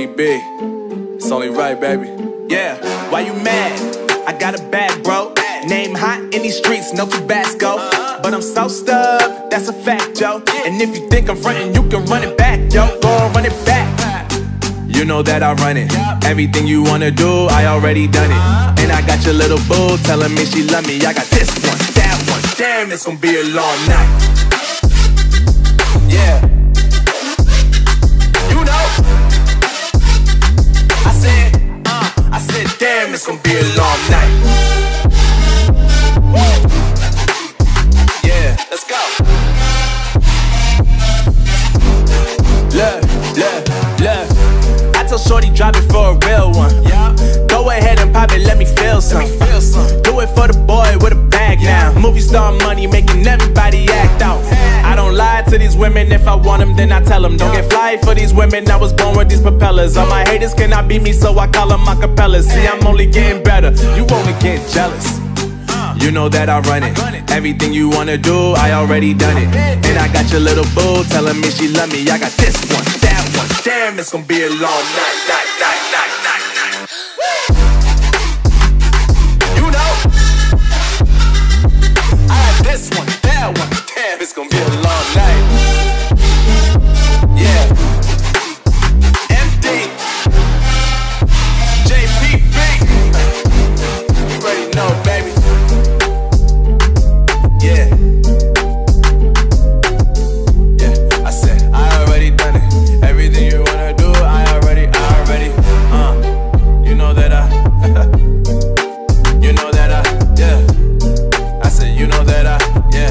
JPB, it's only right, baby. Yeah, why you mad? I got a bad bro, name hot in these streets, no Tabasco. But I'm so stubbed, that's a fact, yo. And if you think I'm frontin', you can run it back, yo. Go on, run it back. You know that I run it. Everything you wanna do, I already done it. And I got your little boo telling me she love me. I got this one, that one, damn, it's gonna be a long night. Yeah, you know, I said, damn, it's gonna be a long night. Woo. Yeah, let's go. Look, look, look. I tell shorty drop it for a real one. Yeah. Go ahead and pop it, let me feel some. Do it for the boy with a bag now. Movie star money making everybody act out. I don't lie to these women, if I want them then I tell them. Don't get fly for these women, I was born with these propellers. All my haters cannot beat me so I call them acapellas. See I'm only getting better, you only get jealous. You know that I run it, everything you wanna do I already done it. And I got your little boo telling me she love me. I got this one, that one, damn it's gonna be a long night, night, night, night, night, night. You know, I got this one, that one, damn it's gonna be a long night. Yeah, MD, JPB, you already know, baby. Yeah, yeah, I said I already done it. Everything you wanna do, I already. You know that I, you know that I, yeah. I said you know that I, yeah.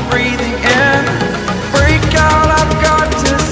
breathing in. Break out, I've got to see.